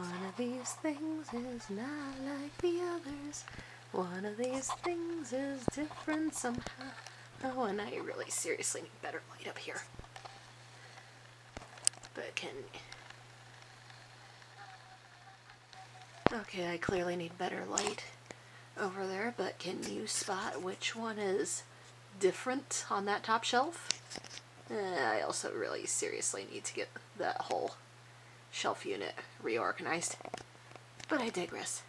One of these things is not like the others. One of these things is different somehow. Oh, and I really seriously need better light up here. But can... Okay, I clearly need better light over there, but can you spot which one is different on that top shelf? I also really seriously need to get that whole shelf unit reorganized, but I digress.